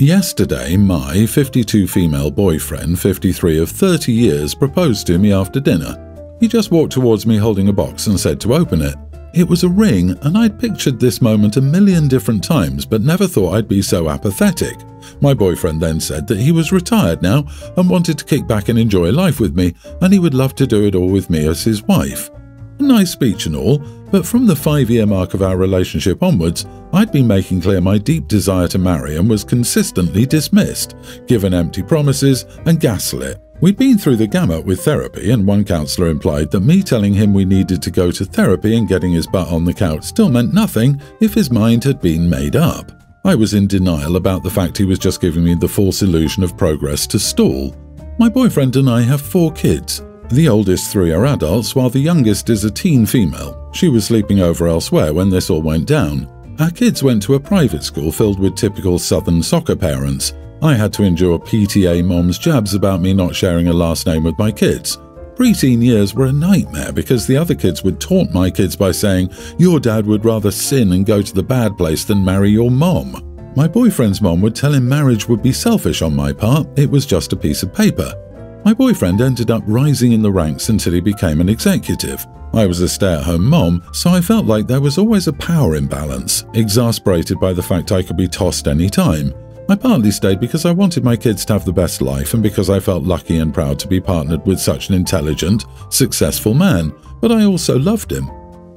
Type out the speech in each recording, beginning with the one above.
Yesterday, my 52 female boyfriend, 53 of 30 years, proposed to me after dinner. He just walked towards me holding a box and said to open it. It was a ring, and I'd pictured this moment a million different times but never thought I'd be so apathetic. My boyfriend then said that he was retired now and wanted to kick back and enjoy life with me, and he would love to do it all with me as his wife. A nice speech and all, but from the 5-year mark of our relationship onwards, I'd been making clear my deep desire to marry and was consistently dismissed, given empty promises and gaslit. We'd been through the gamut with therapy, and one counsellor implied that me telling him we needed to go to therapy and getting his butt on the couch still meant nothing if his mind had been made up. I was in denial about the fact he was just giving me the false illusion of progress to stall. My boyfriend and I have 4 kids. The oldest 3 are adults, while the youngest is a teen female. She was sleeping over elsewhere when this all went down. Our kids went to a private school filled with typical Southern soccer parents. I had to endure PTA mom's jabs about me not sharing a last name with my kids. Preteen years were a nightmare because the other kids would taunt my kids by saying, "Your dad would rather sin and go to the bad place than marry your mom." My boyfriend's mom would tell him marriage would be selfish on my part, it was just a piece of paper. My boyfriend ended up rising in the ranks until he became an executive. I was a stay-at-home mom, so I felt like there was always a power imbalance, exasperated by the fact I could be tossed any time. I partly stayed because I wanted my kids to have the best life and because I felt lucky and proud to be partnered with such an intelligent, successful man, but I also loved him.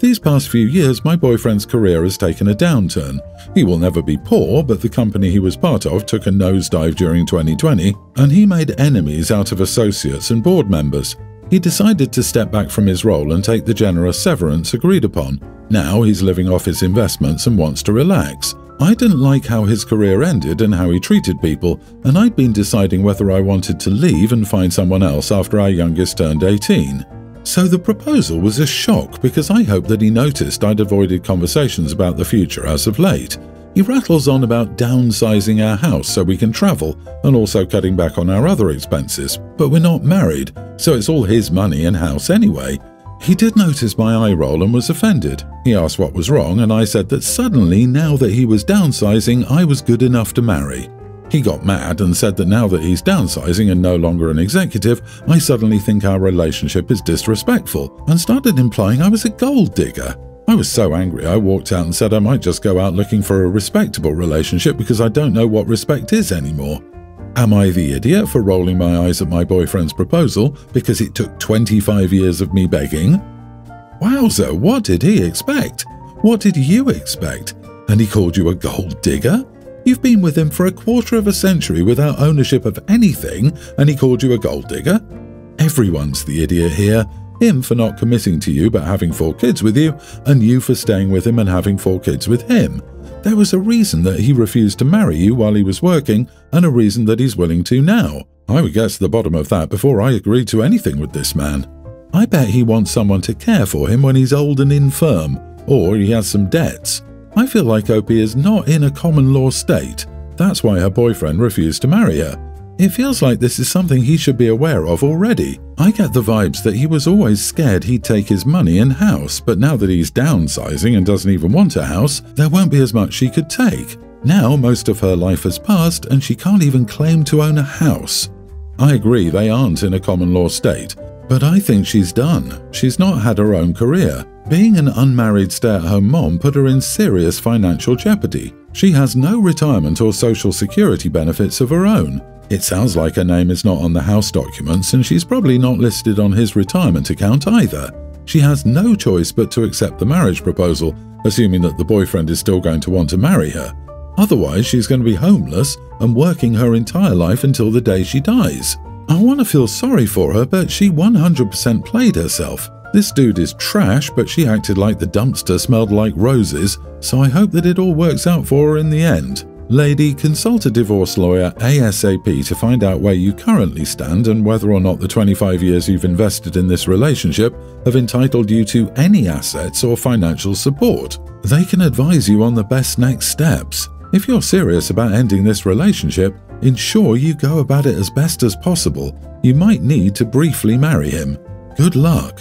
These past few years, my boyfriend's career has taken a downturn. He will never be poor, but the company he was part of took a nosedive during 2020, and he made enemies out of associates and board members. He decided to step back from his role and take the generous severance agreed upon. Now he's living off his investments and wants to relax. I didn't like how his career ended and how he treated people, and I'd been deciding whether I wanted to leave and find someone else after our youngest turned 18. So the proposal was a shock because I hoped that he noticed I'd avoided conversations about the future as of late. He rattles on about downsizing our house so we can travel and also cutting back on our other expenses, but we're not married, so it's all his money and house anyway. He did notice my eye roll and was offended. He asked what was wrong, and I said that suddenly, now that he was downsizing, I was good enough to marry. He got mad and said that now that he's downsizing and no longer an executive, I suddenly think our relationship is disrespectful, and started implying I was a gold digger. I was so angry I walked out and said I might just go out looking for a respectable relationship because I don't know what respect is anymore. Am I the idiot for rolling my eyes at my boyfriend's proposal because it took 25 years of me begging? Wowzer, what did he expect? What did you expect? And he called you a gold digger? You've been with him for a quarter of a century without ownership of anything, and he called you a gold digger? Everyone's the idiot here. Him for not committing to you but having 4 kids with you, and you for staying with him and having 4 kids with him. There was a reason that he refused to marry you while he was working, and a reason that he's willing to now. I would get to the bottom of that before I agreed to anything with this man. I bet he wants someone to care for him when he's old and infirm, or he has some debts. I feel like Opie is not in a common law state. That's why her boyfriend refused to marry her. It feels like this is something he should be aware of already. I get the vibes that he was always scared he'd take his money and house, but now that he's downsizing and doesn't even want a house, there won't be as much she could take. Now most of her life has passed and she can't even claim to own a house. I agree they aren't in a common law state, but I think she's done. She's not had her own career. Being an unmarried stay-at-home mom put her in serious financial jeopardy. She has no retirement or social security benefits of her own. It sounds like her name is not on the house documents, and she's probably not listed on his retirement account either. She has no choice but to accept the marriage proposal, assuming that the boyfriend is still going to want to marry her. Otherwise, she's going to be homeless and working her entire life until the day she dies. I want to feel sorry for her, but she 100% played herself. This dude is trash, but she acted like the dumpster smelled like roses, so I hope that it all works out for her in the end. Lady, consult a divorce lawyer ASAP to find out where you currently stand and whether or not the 25 years you've invested in this relationship have entitled you to any assets or financial support. They can advise you on the best next steps. If you're serious about ending this relationship, ensure you go about it as best as possible. You might need to briefly marry him. Good luck.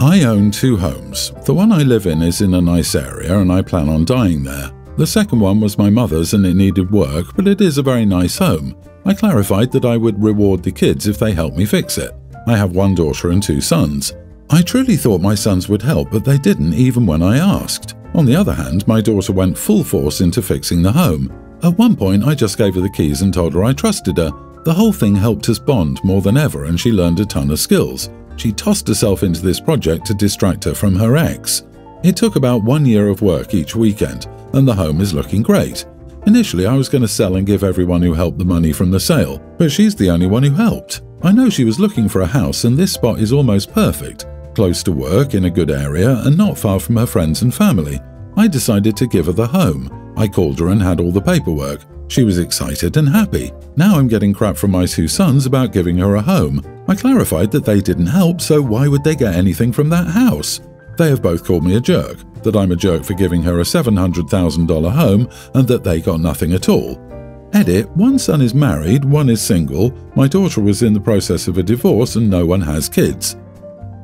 I own 2 homes. The one I live in is in a nice area and I plan on dying there. The second one was my mother's and it needed work, but it is a very nice home. I clarified that I would reward the kids if they helped me fix it. I have one daughter and two sons. I truly thought my sons would help, but they didn't even when I asked. On the other hand, my daughter went full force into fixing the home. At one point, I just gave her the keys and told her I trusted her. The whole thing helped us bond more than ever and she learned a ton of skills. She tossed herself into this project to distract her from her ex. It took about 1 year of work each weekend, and the home is looking great. Initially, I was going to sell and give everyone who helped the money from the sale, but she's the only one who helped. I know she was looking for a house and this spot is almost perfect, close to work, in a good area, and not far from her friends and family. I decided to give her the home. I called her and had all the paperwork. She was excited and happy. Now I'm getting crap from my two sons about giving her a home. I clarified that they didn't help, so why would they get anything from that house? They have both called me a jerk, that I'm a jerk for giving her a $700,000 home, and that they got nothing at all. Edit: one son is married, one is single, my daughter was in the process of a divorce and no one has kids.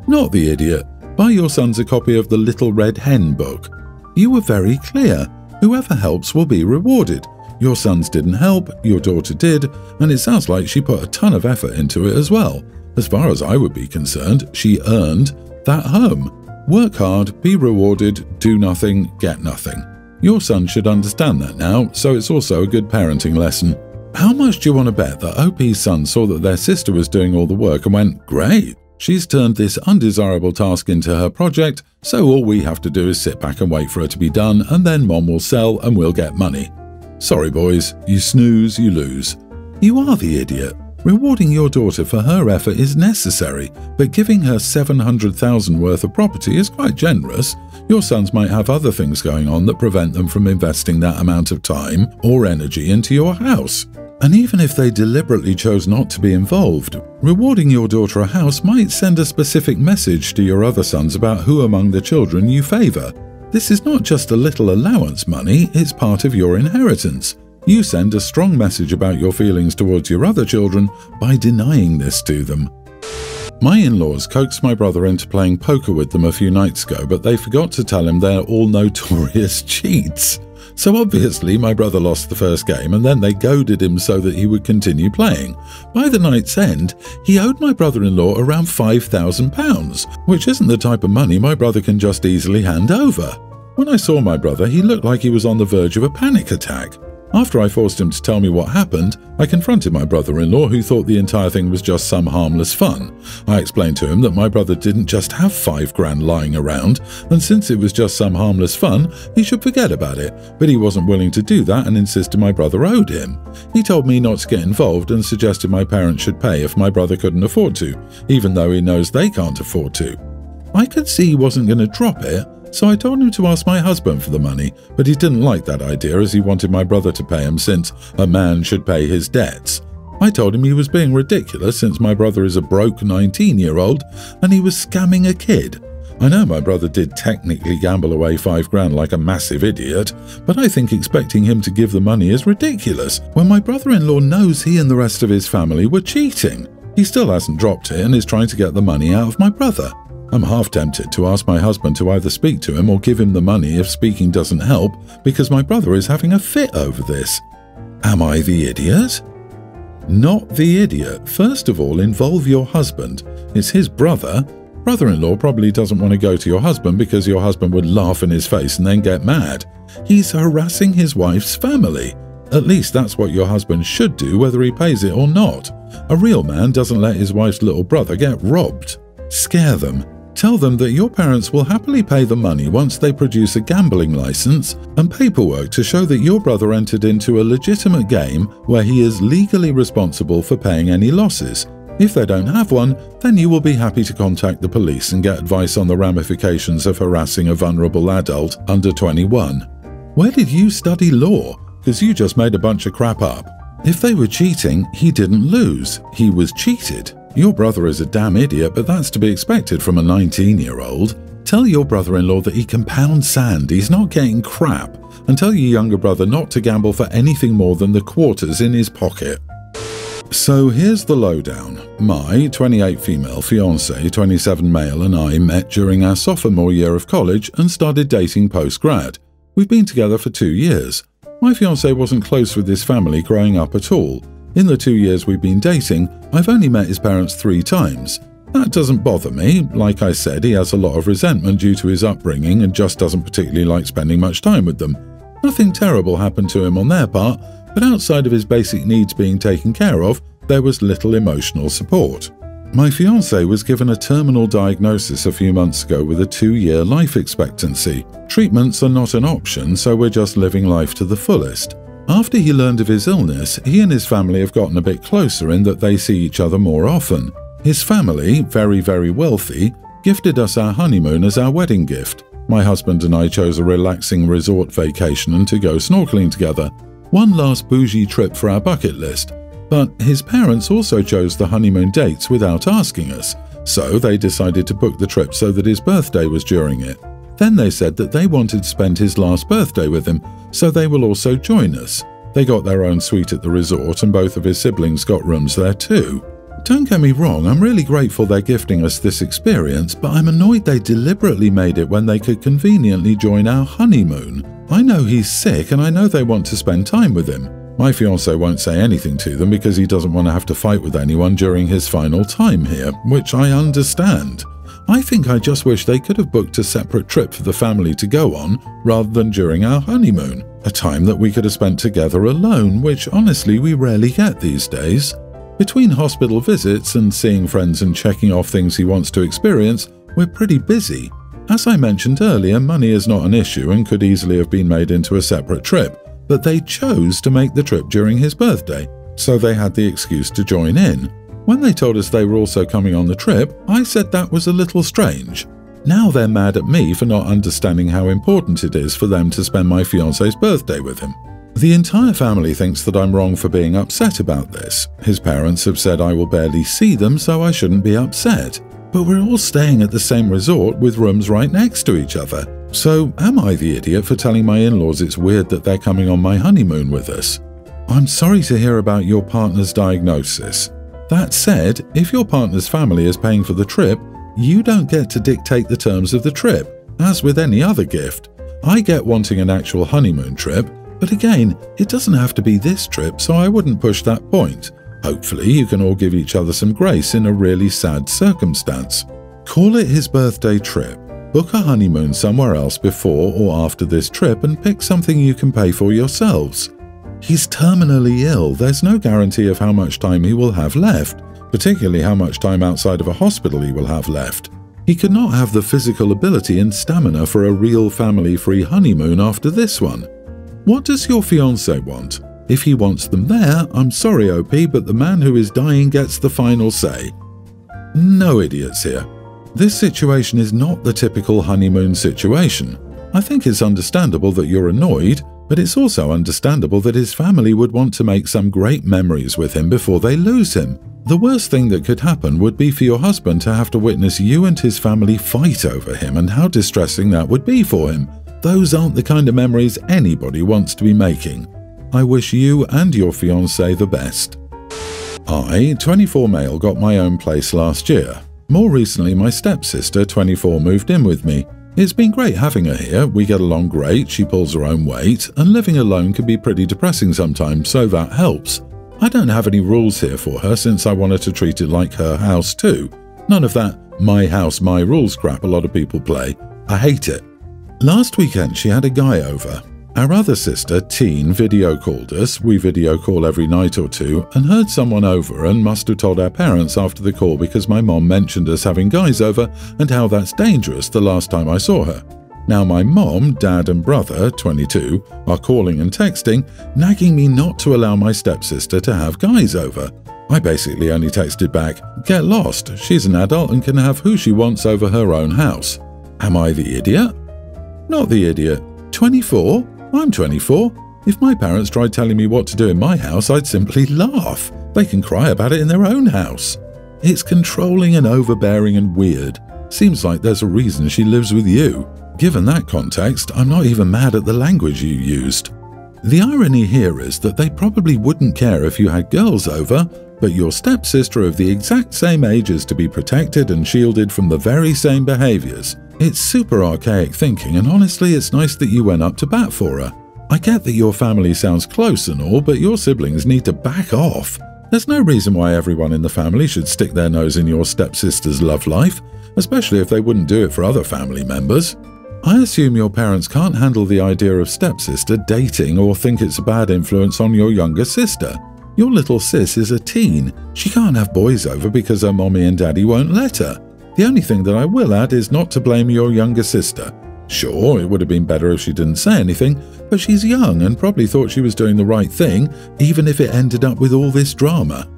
Not the idiot. Buy your sons a copy of the Little Red Hen book. You were very clear. Whoever helps will be rewarded. Your sons didn't help, your daughter did, and it sounds like she put a ton of effort into it as well. As far as I would be concerned, she earned that home. Work hard, be rewarded, do nothing, get nothing. Your son should understand that now, so it's also a good parenting lesson. How much do you want to bet that OP's son saw that their sister was doing all the work and went, "Great, she's turned this undesirable task into her project, so all we have to do is sit back and wait for her to be done, and then Mom will sell and we'll get money"? Sorry boys, you snooze, you lose. You are the idiot. Rewarding your daughter for her effort is necessary, but giving her $700,000 worth of property is quite generous. Your sons might have other things going on that prevent them from investing that amount of time or energy into your house. And even if they deliberately chose not to be involved, rewarding your daughter a house might send a specific message to your other sons about who among the children you favor. This is not just a little allowance money, it's part of your inheritance. You send a strong message about your feelings towards your other children by denying this to them. My in-laws coaxed my brother into playing poker with them a few nights ago, but they forgot to tell him they're all notorious cheats. So obviously my brother lost the first game and then they goaded him so that he would continue playing. By the night's end, he owed my brother-in-law around £5,000, which isn't the type of money my brother can just easily hand over. When I saw my brother, he looked like he was on the verge of a panic attack. After I forced him to tell me what happened, I confronted my brother-in-law, who thought the entire thing was just some harmless fun. I explained to him that my brother didn't just have $5,000 lying around, and since it was just some harmless fun, he should forget about it, but he wasn't willing to do that and insisted my brother owed him. He told me not to get involved and suggested my parents should pay if my brother couldn't afford to, even though he knows they can't afford to. I could see he wasn't going to drop it, so I told him to ask my husband for the money, but he didn't like that idea as he wanted my brother to pay him, since a man should pay his debts. I told him he was being ridiculous since my brother is a broke 19-year-old and he was scamming a kid. I know my brother did technically gamble away $5,000 like a massive idiot, but I think expecting him to give the money is ridiculous when my brother-in-law knows he and the rest of his family were cheating. He still hasn't dropped it and is trying to get the money out of my brother. I'm half tempted to ask my husband to either speak to him or give him the money if speaking doesn't help, because my brother is having a fit over this. Am I the idiot? Not the idiot. First of all, involve your husband. It's his brother. Brother-in-law probably doesn't want to go to your husband because your husband would laugh in his face and then get mad. He's harassing his wife's family. At least that's what your husband should do, whether he pays it or not. A real man doesn't let his wife's little brother get robbed. Scare them. Tell them that your parents will happily pay the money once they produce a gambling license and paperwork to show that your brother entered into a legitimate game where he is legally responsible for paying any losses. If they don't have one, then you will be happy to contact the police and get advice on the ramifications of harassing a vulnerable adult under 21. Where did you study law? Because you just made a bunch of crap up. If they were cheating, he didn't lose. He was cheated. Your brother is a damn idiot, but that's to be expected from a 19-year-old. Tell your brother-in-law that he can pound sand, he's not getting crap, and tell your younger brother not to gamble for anything more than the quarters in his pocket. So here's the lowdown. My 28 female fiance, 27 male, and I met during our sophomore year of college and started dating post-grad. We've been together for 2 years. My fiancé wasn't close with his family growing up at all. In the 2 years we've been dating, I've only met his parents 3 times. That doesn't bother me. Like I said, he has a lot of resentment due to his upbringing and just doesn't particularly like spending much time with them. Nothing terrible happened to him on their part, but outside of his basic needs being taken care of, there was little emotional support. My fiancé was given a terminal diagnosis a few months ago with a 2-year life expectancy. Treatments are not an option, so we're just living life to the fullest. After he learned of his illness, he and his family have gotten a bit closer in that they see each other more often. His family, very, very wealthy, gifted us our honeymoon as our wedding gift. My husband and I chose a relaxing resort vacation and to go snorkeling together. One last bougie trip for our bucket list. But his parents also chose the honeymoon dates without asking us, so they decided to book the trip so that his birthday was during it. Then they said that they wanted to spend his last birthday with him, so they will also join us. They got their own suite at the resort and both of his siblings got rooms there too. Don't get me wrong, I'm really grateful they're gifting us this experience, but I'm annoyed they deliberately made it when they could conveniently join our honeymoon. I know he's sick and I know they want to spend time with him. My fiancé won't say anything to them because he doesn't want to have to fight with anyone during his final time here, which I understand. I think I just wish they could have booked a separate trip for the family to go on rather than during our honeymoon, a time that we could have spent together alone, which honestly we rarely get these days. Between hospital visits and seeing friends and checking off things he wants to experience, we're pretty busy. As I mentioned earlier, money is not an issue and could easily have been made into a separate trip, but they chose to make the trip during his birthday, so they had the excuse to join in. When they told us they were also coming on the trip, I said that was a little strange. Now they're mad at me for not understanding how important it is for them to spend my fiancé's birthday with him. The entire family thinks that I'm wrong for being upset about this. His parents have said I will barely see them, so I shouldn't be upset. But we're all staying at the same resort with rooms right next to each other. So am I the idiot for telling my in-laws it's weird that they're coming on my honeymoon with us? I'm sorry to hear about your partner's diagnosis. That said, if your partner's family is paying for the trip, you don't get to dictate the terms of the trip, as with any other gift. I get wanting an actual honeymoon trip, but again, it doesn't have to be this trip, so I wouldn't push that point. Hopefully, you can all give each other some grace in a really sad circumstance. Call it his birthday trip. Book a honeymoon somewhere else before or after this trip and pick something you can pay for yourselves. He's terminally ill. There's no guarantee of how much time he will have left, particularly how much time outside of a hospital he will have left. He could not have the physical ability and stamina for a real family-free honeymoon after this one. What does your fiancé want? If he wants them there, I'm sorry OP, but the man who is dying gets the final say. No idiots here. This situation is not the typical honeymoon situation. I think it's understandable that you're annoyed, but it's also understandable that his family would want to make some great memories with him before they lose him. The worst thing that could happen would be for your husband to have to witness you and his family fight over him and how distressing that would be for him. Those aren't the kind of memories anybody wants to be making. I wish you and your fiancé the best. I, 24 male, got my own place last year. More recently, my stepsister, 24, moved in with me. It's been great having her here. We get along great, she pulls her own weight, and living alone can be pretty depressing sometimes, so that helps. I don't have any rules here for her since I wanted to treat it like her house too. None of that my house, my rules crap a lot of people play. I hate it. Last weekend, she had a guy over. Our other sister, Teen, video called us. We video call every night or two and heard someone over and must have told our parents after the call because my mom mentioned us having guys over and how that's dangerous the last time I saw her. Now my mom, dad and brother, 22, are calling and texting, nagging me not to allow my stepsister to have guys over. I basically only texted back, "Get lost, she's an adult and can have who she wants over her own house." Am I the idiot? Not the idiot. 24? I'm 24. If my parents tried telling me what to do in my house, I'd simply laugh. They can cry about it in their own house. It's controlling and overbearing and weird. Seems like there's a reason she lives with you. Given that context, I'm not even mad at the language you used. The irony here is that they probably wouldn't care if you had girls over, but your stepsister of the exact same age is to be protected and shielded from the very same behaviors. It's super archaic thinking, and honestly, it's nice that you went up to bat for her. I get that your family sounds close and all, but your siblings need to back off. There's no reason why everyone in the family should stick their nose in your stepsister's love life, especially if they wouldn't do it for other family members. I assume your parents can't handle the idea of stepsister dating or think it's a bad influence on your younger sister. Your little sis is a teen. She can't have boys over because her mommy and daddy won't let her. The only thing that I will add is not to blame your younger sister. Sure, it would have been better if she didn't say anything, but she's young and probably thought she was doing the right thing, even if it ended up with all this drama.